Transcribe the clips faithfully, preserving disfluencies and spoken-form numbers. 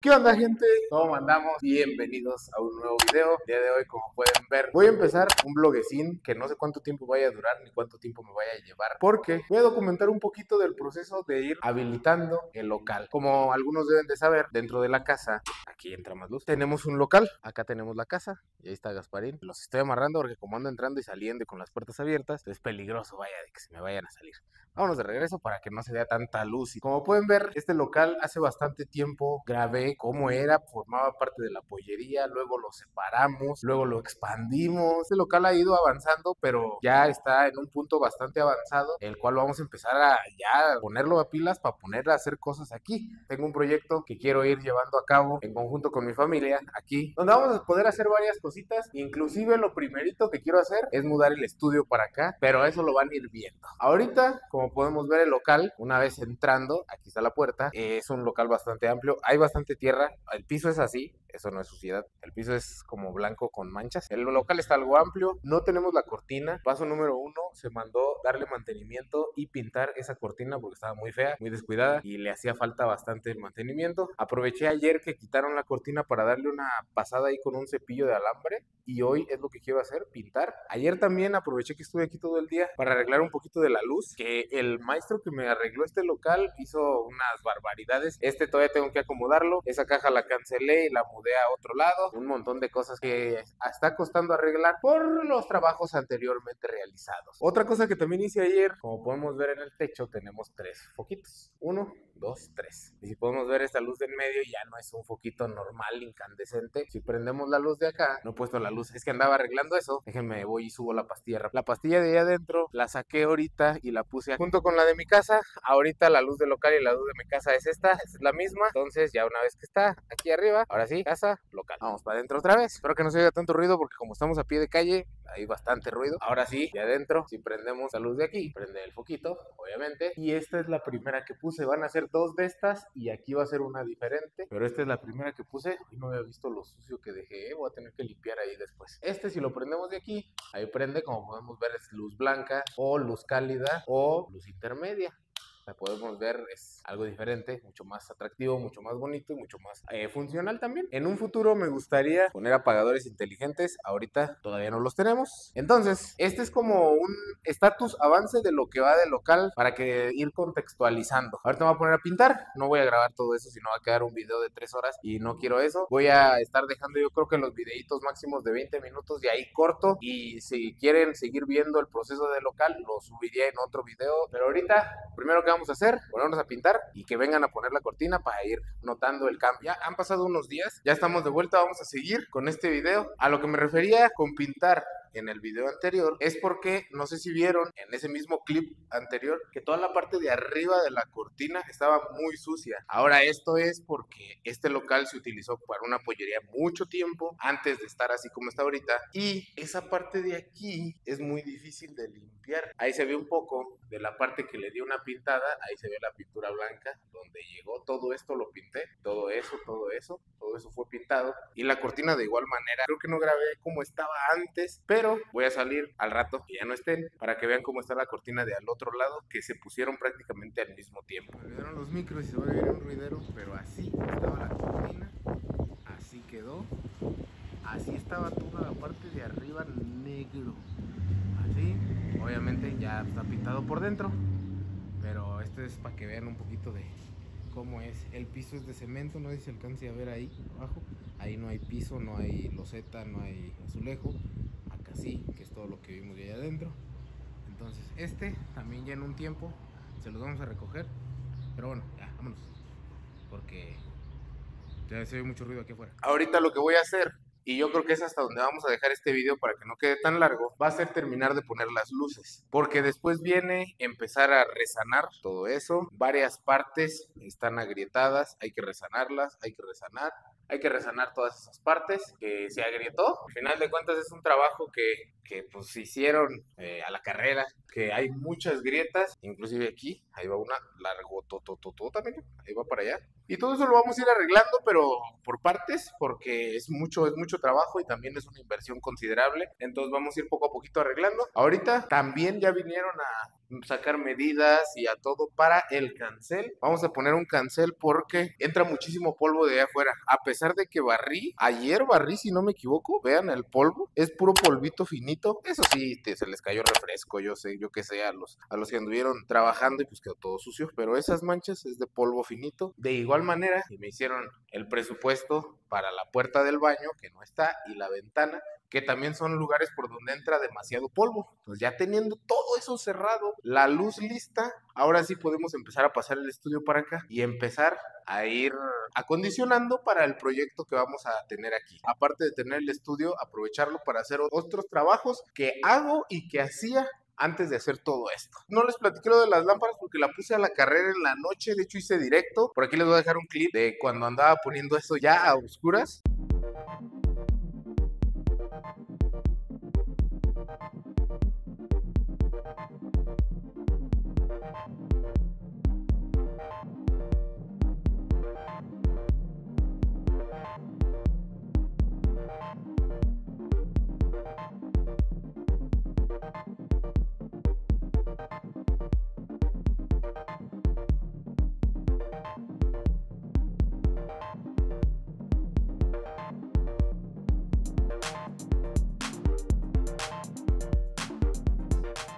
¿Qué onda, gente? ¿Cómo andamos? Bienvenidos a un nuevo video. El día de hoy, como pueden ver, voy a empezar un bloguecín que no sé cuánto tiempo vaya a durar ni cuánto tiempo me vaya a llevar, porque voy a documentar un poquito del proceso de ir habilitando el local. Como algunos deben de saber, dentro de la casa, aquí entra más luz, tenemos un local. Acá tenemos la casa y ahí está Gasparín. Los estoy amarrando porque como ando entrando y saliendo y con las puertas abiertas, es peligroso, vaya, de que se me vayan a salir. Vámonos de regreso para que no se vea tanta luz. Y como pueden ver, este local hace bastante tiempo grabé cómo era, formaba parte de la pollería, luego lo separamos, luego lo expandimos. Este local ha ido avanzando, pero ya está en un punto bastante avanzado, el cual vamos a empezar a ya ponerlo a pilas para poner a hacer cosas aquí. Tengo un proyecto que quiero ir llevando a cabo en conjunto con mi familia aquí, donde vamos a poder hacer varias cositas. Inclusive lo primerito que quiero hacer es mudar el estudio para acá, pero eso lo van a ir viendo. Ahorita, como podemos ver, el local, una vez entrando, aquí está la puerta, es un local bastante amplio, hay bastante tierra, el piso es así, eso no es suciedad, el piso es como blanco con manchas, el local está algo amplio, no tenemos la cortina. Paso número uno, se mandó darle mantenimiento y pintar esa cortina porque estaba muy fea, muy descuidada y le hacía falta bastante el mantenimiento. Aproveché ayer que quitaron la cortina para darle una pasada ahí con un cepillo de alambre y hoy es lo que quiero hacer, pintar. Ayer también aproveché que estuve aquí todo el día para arreglar un poquito de la luz, que el maestro que me arregló este local hizo unas barbaridades. Este todavía tengo que acomodarlo. Esa caja la cancelé y la mudé a otro lado. Un montón de cosas que está costando arreglar por los trabajos anteriormente realizados. Otra cosa que también hice ayer, como podemos ver en el techo, tenemos tres foquitos. Uno, dos, tres. Y si podemos ver esta luz de en medio, ya no es un foquito normal, incandescente. Si prendemos la luz de acá, no he puesto la luz, es que andaba arreglando eso. Déjenme, voy y subo la pastilla. La pastilla de ahí adentro la saqué ahorita y la puse junto con la de mi casa. Ahorita la luz del local y la luz de mi casa es esta, es la misma. Entonces ya una vez que está aquí arriba, ahora sí, casa, local. Vamos para adentro otra vez. Espero que no se oiga tanto ruido porque como estamos a pie de calle, hay bastante ruido. Ahora sí, de adentro, si prendemos la luz de aquí, prende el foquito, obviamente. Y esta es la primera que puse. Van a hacer dos de estas y aquí va a ser una diferente. Pero esta es la primera que puse. Hoy no había visto lo sucio que dejé. Voy a tener que limpiar ahí después. Este, si lo prendemos de aquí, ahí prende. Como podemos ver, es luz blanca o luz cálida o luz intermedia. La podemos ver, es algo diferente, mucho más atractivo, mucho más bonito y mucho más eh, funcional también. En un futuro me gustaría poner apagadores inteligentes, ahorita todavía no los tenemos. Entonces, este es como un estatus avance de lo que va de local para que ir contextualizando. Ahorita me voy a poner a pintar, no voy a grabar todo eso, sino va a quedar un video de tres horas y no quiero eso. Voy a estar dejando, yo creo que los videitos máximos de veinte minutos y ahí corto. Y si quieren seguir viendo el proceso de local, lo subiré en otro video. Pero ahorita, primero que vamos a hacer, ponernos a pintar y que vengan a poner la cortina para ir notando el cambio. Ya han pasado unos días, ya estamos de vuelta, vamos a seguir con este video. A lo que me refería con pintar en el video anterior es porque no sé si vieron en ese mismo clip anterior que toda la parte de arriba de la cortina estaba muy sucia. Ahora esto es porque este local se utilizó para una pollería mucho tiempo antes de estar así como está ahorita y esa parte de aquí es muy difícil de limpiar. Ahí se ve un poco de la parte que le dio una pintada, ahí se ve la pintura blanca donde llegó todo esto, lo pinté, todo eso, todo eso, todo eso fue pintado y la cortina de igual manera. Creo que no grabé como estaba antes, pero Pero voy a salir al rato que ya no estén para que vean cómo está la cortina de al otro lado que se pusieron prácticamente al mismo tiempo. Me dieron los micros y se va a ver un ruidero, pero así estaba la cortina, así quedó, así estaba toda la parte de arriba negro, así. Obviamente ya está pintado por dentro, pero este es para que vean un poquito de cómo es. El piso es de cemento, no sé si se alcance a ver ahí abajo, ahí no hay piso, no hay loseta, no hay azulejo. Así que es todo lo que vimos de ahí adentro. Entonces este también ya en un tiempo se los vamos a recoger, pero bueno, ya vámonos porque ya se ve mucho ruido aquí afuera. Ahorita lo que voy a hacer, y yo creo que es hasta donde vamos a dejar este video para que no quede tan largo, va a ser terminar de poner las luces, porque después viene empezar a resanar todo eso. Varias partes están agrietadas, hay que resanarlas, hay que resanar, hay que resanar todas esas partes que se agrietó. Al final de cuentas es un trabajo que, que pues hicieron eh, a la carrera, que hay muchas grietas, inclusive aquí, ahí va una largo todo también, ahí va para allá. Y todo eso lo vamos a ir arreglando, pero por partes, porque es mucho, es mucho trabajo y también es una inversión considerable. Entonces vamos a ir poco a poquito arreglando. Ahorita también ya vinieron a sacar medidas y a todo para el cancel. Vamos a poner un cancel porque entra muchísimo polvo de allá afuera. A pesar de que barrí, ayer barrí si no me equivoco, vean el polvo, es puro polvito finito. Eso sí, te, se les cayó refresco, yo sé, yo que sé, a los, a los que anduvieron trabajando y pues quedó todo sucio. Pero esas manchas es de polvo finito. De igual manera, y me hicieron el presupuesto para la puerta del baño, que no está, y la ventana, que también son lugares por donde entra demasiado polvo. Pues ya teniendo todo eso cerrado, la luz lista, ahora sí podemos empezar a pasar el estudio para acá y empezar a ir acondicionando para el proyecto que vamos a tener aquí. Aparte de tener el estudio, aprovecharlo para hacer otros trabajos que hago y que hacía antes de hacer todo esto. No les platiqué lo de las lámparas porque la puse a la carrera en la noche, de hecho hice directo. Por aquí les voy a dejar un clip de cuando andaba poniendo eso ya a oscuras.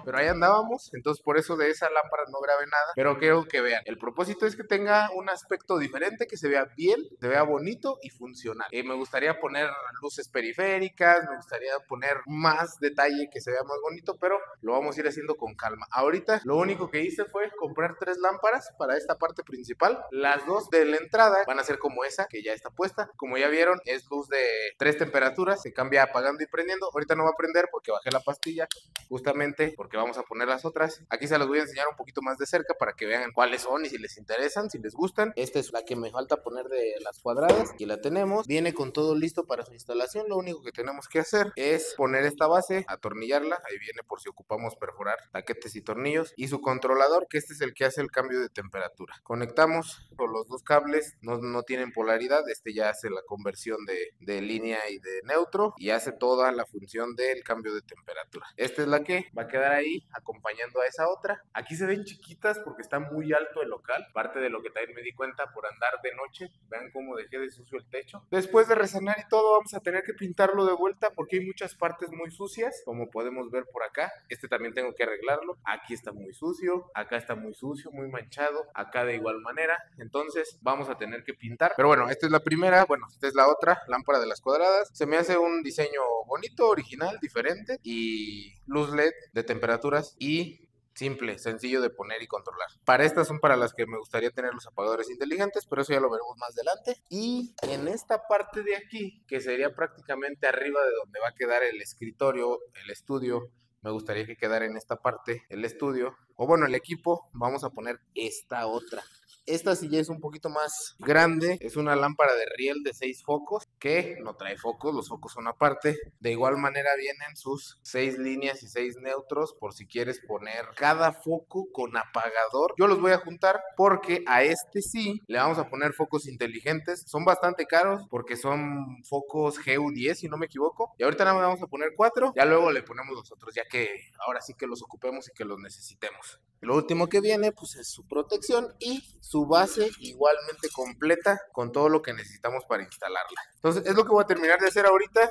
Pero ahí andábamos, entonces por eso de esa lámpara no grabé nada, pero quiero que vean. El propósito es que tenga un aspecto diferente, que se vea bien, se vea bonito y funcional. Eh, me gustaría poner luces periféricas, me gustaría poner más detalle que se vea más bonito, pero lo vamos a ir haciendo con calma. Ahorita lo único que hice fue comprar tres lámparas para esta parte principal. Las dos de la entrada van a ser como esa, que ya está puesta. Como ya vieron, es luz de tres temperaturas, se cambia apagando y prendiendo. Ahorita no va a prender porque bajé la pastilla, justamente porque que vamos a poner las otras. Aquí se las voy a enseñar un poquito más de cerca para que vean cuáles son y si les interesan, si les gustan. Esta es la que me falta poner de las cuadradas. Aquí la tenemos, viene con todo listo para su instalación. Lo único que tenemos que hacer es poner esta base, atornillarla. Ahí viene por si ocupamos perforar taquetes y tornillos, y su controlador, que este es el que hace el cambio de temperatura. Conectamos con los dos cables, no, no tienen polaridad. Este ya hace la conversión de, de línea y de neutro, y hace toda la función del cambio de temperatura. Esta es la que va a quedar ahí ahí acompañando a esa otra. Aquí se ven chiquitas porque está muy alto el local, parte de lo que también me di cuenta por andar de noche. Vean cómo dejé de sucio el techo. Después de resanar y todo, vamos a tener que pintarlo de vuelta porque hay muchas partes muy sucias, como podemos ver por acá. Este también tengo que arreglarlo. Aquí está muy sucio, acá está muy sucio, muy manchado, acá de igual manera. Entonces vamos a tener que pintar. Pero bueno, esta es la primera, bueno, esta es la otra lámpara de las cuadradas. Se me hace un diseño bonito, original, diferente, y luz L E D de temperatura y simple, sencillo de poner y controlar. Para estas son para las que me gustaría tener los apagadores inteligentes, pero eso ya lo veremos más adelante. Y en esta parte de aquí, que sería prácticamente arriba de donde va a quedar el escritorio, el estudio, me gustaría que quedara en esta parte el estudio, o bueno, el equipo, vamos a poner esta otra. Esta sí ya es un poquito más grande, es una lámpara de riel de seis focos, que no trae focos, los focos son aparte. De igual manera vienen sus seis líneas y seis neutros, por si quieres poner cada foco con apagador. Yo los voy a juntar porque a este sí le vamos a poner focos inteligentes. Son bastante caros porque son focos G U diez, si no me equivoco. Y ahorita nada más vamos a poner cuatro, ya luego le ponemos los otros, ya que ahora sí que los ocupemos y que los necesitemos. Lo último que viene pues es su protección y su base igualmente completa con todo lo que necesitamos para instalarla. Entonces es lo que voy a terminar de hacer ahorita,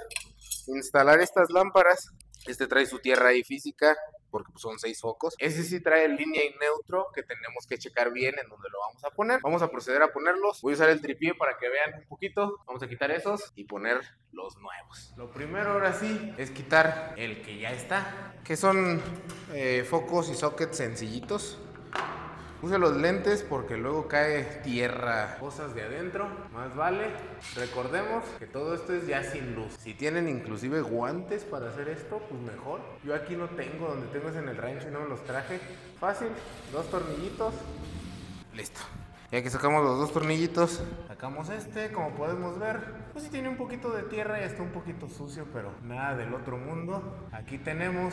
instalar estas lámparas. Este trae su tierra ahí física porque son seis focos. Ese sí trae línea y neutro, que tenemos que checar bien en donde lo vamos a poner. Vamos a proceder a ponerlos. Voy a usar el tripié para que vean un poquito. Vamos a quitar esos y poner los nuevos. Lo primero ahora sí es quitar el que ya está, que son eh, focos y sockets sencillitos. Use los lentes porque luego cae tierra, cosas de adentro, más vale. Recordemos que todo esto es ya sin luz. Si tienen inclusive guantes para hacer esto, pues mejor. Yo aquí no tengo, donde tengo es en el rancho y no me los traje. Fácil, dos tornillitos, listo. Ya que sacamos los dos tornillitos, sacamos este, como podemos ver, pues sí tiene un poquito de tierra y está un poquito sucio, pero nada del otro mundo. Aquí tenemos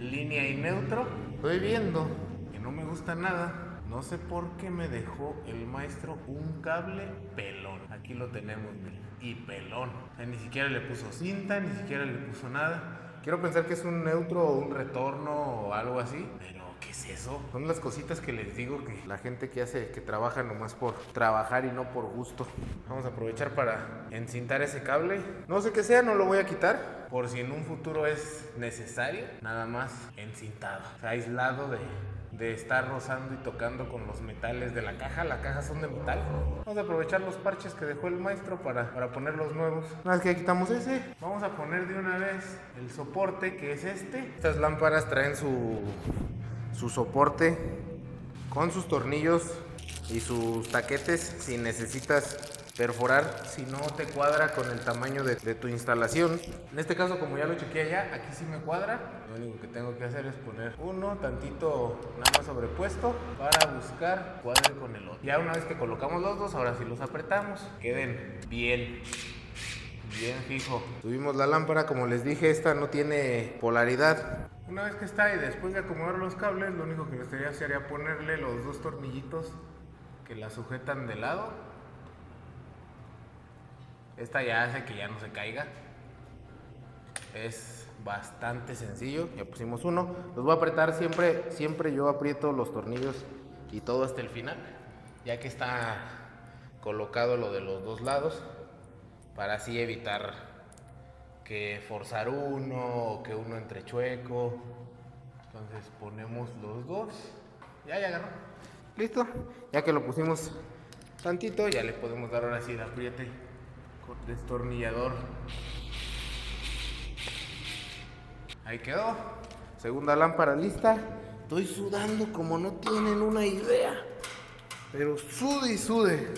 línea y neutro. Estoy viendo que no me gusta nada. No sé por qué me dejó el maestro un cable pelón. Aquí lo tenemos, y pelón. O sea, ni siquiera le puso cinta, ni siquiera le puso nada. Quiero pensar que es un neutro o un retorno o algo así, pero ¿Qué es eso? Son las cositas que les digo que la gente que hace, que trabaja nomás por trabajar y no por gusto. Vamos a aprovechar para encintar ese cable. No sé qué sea, no lo voy a quitar, por si en un futuro es necesario. Nada más encintado, o sea, aislado de... de estar rozando y tocando con los metales de la caja. Las cajas son de metal. Vamos a aprovechar los parches que dejó el maestro para, para poner los nuevos. Una vez que quitamos ese, vamos a poner de una vez el soporte, que es este. Estas lámparas traen su, su soporte con sus tornillos y sus taquetes, si necesitas perforar, si no te cuadra con el tamaño de, de tu instalación. En este caso, como ya lo chequeé allá, aquí sí me cuadra. Lo único que tengo que hacer es poner uno tantito nada más sobrepuesto para buscar cuadre con el otro. Ya una vez que colocamos los dos, ahora sí los apretamos, queden bien bien fijo. Subimos la lámpara, como les dije, esta no tiene polaridad. Una vez que está, y después de acomodar los cables, lo único que me gustaría hacer sería ponerle los dos tornillitos que la sujetan de lado. Esta ya hace que ya no se caiga. Es bastante sencillo. Ya pusimos uno. Los voy a apretar siempre. Siempre yo aprieto los tornillos y todo hasta el final, ya que está colocado lo de los dos lados, para así evitar que forzar uno o que uno entre chueco. Entonces ponemos los dos. Ya, ya agarró. Listo. Ya que lo pusimos tantito, ya le podemos dar ahora sí el apriete con destornillador. Ahí quedó. Segunda lámpara lista. Estoy sudando como no tienen una idea, pero sude y sude.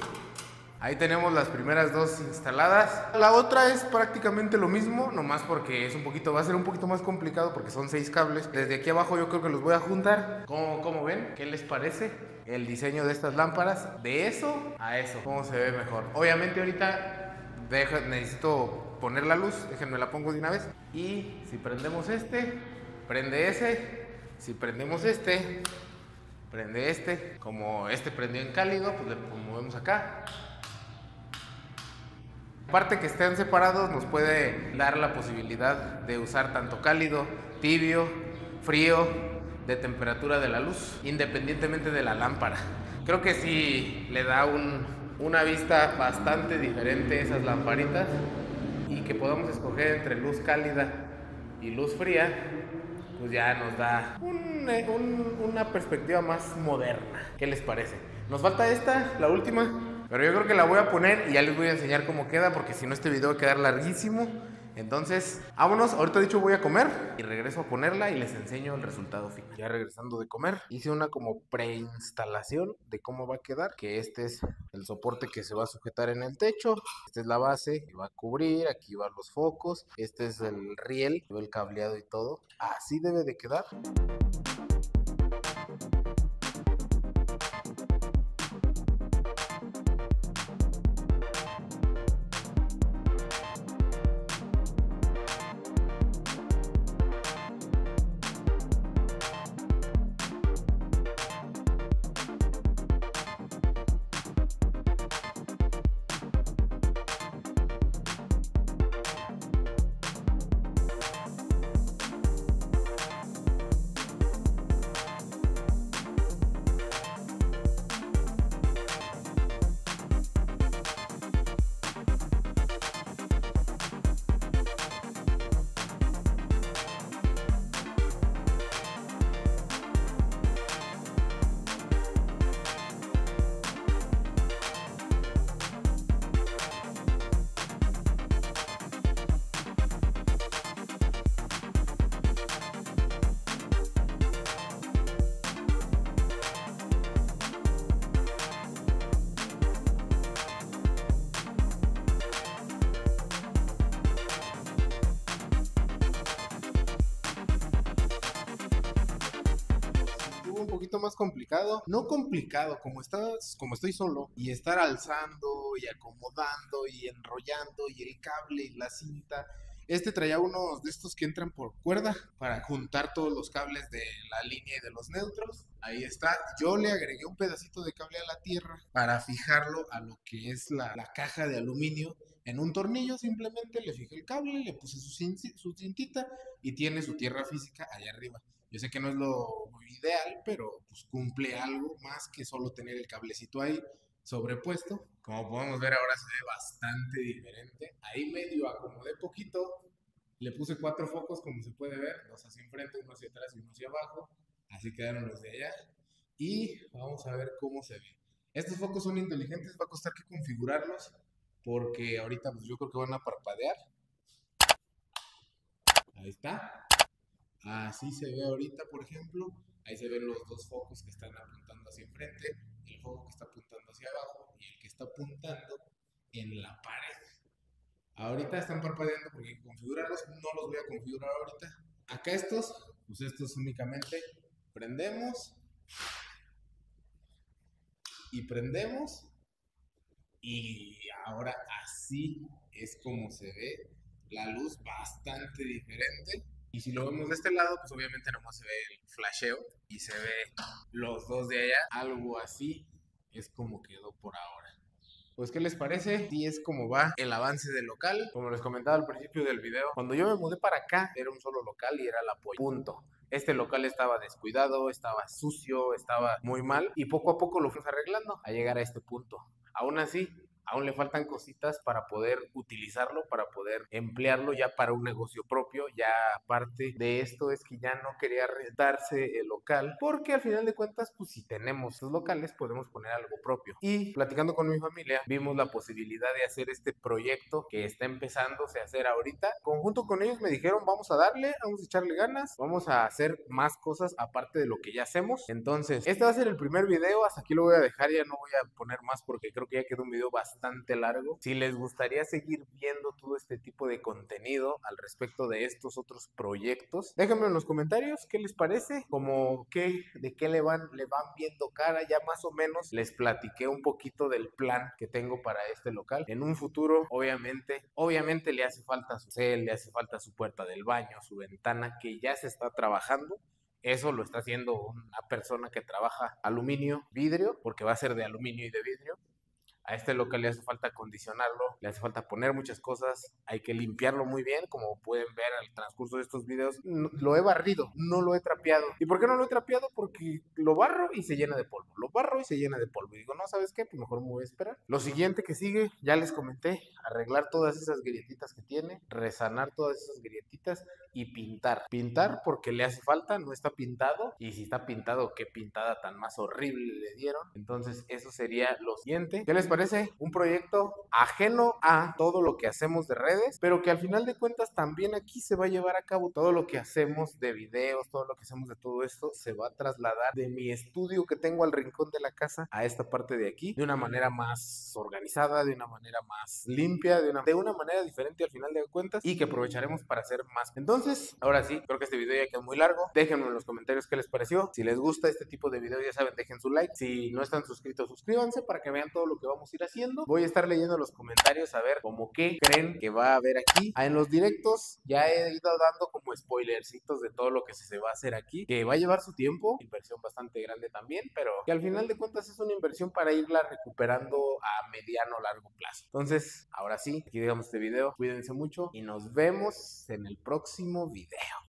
Ahí tenemos las primeras dos instaladas. La otra es prácticamente lo mismo, nomás porque es un poquito, va a ser un poquito más complicado porque son seis cables. Desde aquí abajo yo creo que los voy a juntar. ¿Cómo, cómo ven? ¿Qué les parece el diseño de estas lámparas? De eso a eso, ¿cómo se ve mejor? Obviamente ahorita Deja, necesito poner la luz. Déjenme la pongo de una vez. Y si prendemos este, prende ese. Si prendemos este, prende este. Como este prendió en cálido, pues le movemos acá. Aparte que estén separados, nos puede dar la posibilidad de usar tanto cálido, tibio, frío, de temperatura de la luz, independientemente de la lámpara. Creo que sí le da un... una vista bastante diferente esas lamparitas, y que podamos escoger entre luz cálida y luz fría, pues ya nos da un, un, una perspectiva más moderna. ¿Qué les parece? Nos falta esta, la última, pero yo creo que la voy a poner y ya les voy a enseñar cómo queda, porque si no este video va a quedar larguísimo. Entonces, vámonos. Ahorita dicho voy a comer y regreso a ponerla y les enseño el resultado final. Ya regresando de comer, hice una como preinstalación de cómo va a quedar, que este es el soporte que se va a sujetar en el techo. Esta es la base que va a cubrir, aquí van los focos, este es el riel, el cableado y todo. Así debe de quedar. Un poquito más complicado, no complicado, como estás, como estoy solo y estar alzando y acomodando y enrollando y el cable y la cinta. Este traía unos de estos que entran por cuerda para juntar todos los cables de la línea y de los neutros. Ahí está, yo le agregué un pedacito de cable a la tierra para fijarlo a lo que es la, la caja de aluminio En un tornillo simplemente le fijé el cable, le puse su, cint su cintita y tiene su tierra física allá arriba. Yo sé que no es lo ideal, pero pues cumple algo más que solo tener el cablecito ahí sobrepuesto. Como podemos ver, ahora se ve bastante diferente. Ahí medio acomodé poquito, le puse cuatro focos como se puede ver, dos hacia enfrente, uno hacia atrás y uno hacia abajo. Así quedaron los de allá. Y vamos a ver cómo se ve. Estos focos son inteligentes, va a costar que configurarlos, porque ahorita pues, yo creo que van a parpadear. Ahí está. Así se ve ahorita, por ejemplo. Ahí se ven los dos focos que están apuntando hacia enfrente, el foco que está apuntando hacia abajo y el que está apuntando en la pared. Ahorita están parpadeando porque hay que configurarlos. No los voy a configurar ahorita. Acá estos, pues estos únicamente prendemos y prendemos. Y ahora así es como se ve la luz, bastante diferente. Y si lo vemos de este lado, pues obviamente nomás se ve el flasheo y se ve los dos de allá. Algo así es como quedó por ahora. Pues ¿qué les parece? Y es como va el avance del local. Como les comentaba al principio del video, cuando yo me mudé para acá era un solo local y era el apoyo, punto. Este local estaba descuidado, estaba sucio, estaba muy mal y poco a poco lo fuimos arreglando a llegar a este punto. Aún así, aún le faltan cositas para poder utilizarlo, para poder emplearlo ya para un negocio propio. Ya aparte de esto es que ya no quería rentarse el local, porque al final de cuentas, pues si tenemos los locales podemos poner algo propio. Y platicando con mi familia, vimos la posibilidad de hacer este proyecto que está empezándose a hacer ahorita. Conjunto con ellos me dijeron, vamos a darle, vamos a echarle ganas, vamos a hacer más cosas aparte de lo que ya hacemos. Entonces, este va a ser el primer video, hasta aquí lo voy a dejar, ya no voy a poner más porque creo que ya quedó un video bastante bastante largo. Si les gustaría seguir viendo todo este tipo de contenido al respecto de estos otros proyectos, déjenme en los comentarios qué les parece, como qué, de qué le van, le van viendo cara. Ya más o menos les platiqué un poquito del plan que tengo para este local. En un futuro, obviamente, obviamente le hace falta su cel, le hace falta su puerta del baño, su ventana, que ya se está trabajando. Eso lo está haciendo una persona que trabaja aluminio, vidrio, porque va a ser de aluminio y de vidrio. A este local le hace falta acondicionarlo, le hace falta poner muchas cosas, hay que limpiarlo muy bien, como pueden ver al transcurso de estos videos. No, lo he barrido, no lo he trapeado. ¿Y por qué no lo he trapeado? Porque lo barro y se llena de polvo, lo barro y se llena de polvo. Y digo, no, ¿sabes qué? Pues mejor me voy a esperar. Lo siguiente que sigue, ya les comenté, arreglar todas esas grietitas que tiene, resanar todas esas grietitas y pintar. Pintar porque le hace falta, no está pintado. Y si está pintado, qué pintada tan más horrible le dieron. Entonces, eso sería lo siguiente. ¿Qué les parece? Parece un proyecto ajeno a todo lo que hacemos de redes, pero que al final de cuentas también aquí se va a llevar a cabo todo lo que hacemos de videos, todo lo que hacemos de todo esto se va a trasladar de mi estudio que tengo al rincón de la casa a esta parte de aquí, de una manera más organizada, de una manera más limpia, de una, de una manera diferente al final de cuentas, y que aprovecharemos para hacer más. Entonces, ahora sí, creo que este video ya quedó muy largo. Déjenme en los comentarios qué les pareció. Si les gusta este tipo de videos, ya saben, dejen su like. Si no están suscritos, suscríbanse para que vean todo lo que vamos ir haciendo. Voy a estar leyendo los comentarios a ver como qué creen que va a haber aquí. En los directos ya he ido dando como spoilercitos de todo lo que se va a hacer aquí, que va a llevar su tiempo, inversión bastante grande también, pero que al final de cuentas es una inversión para irla recuperando a mediano o largo plazo. Entonces, ahora sí, aquí dejamos este video, cuídense mucho y nos vemos en el próximo video.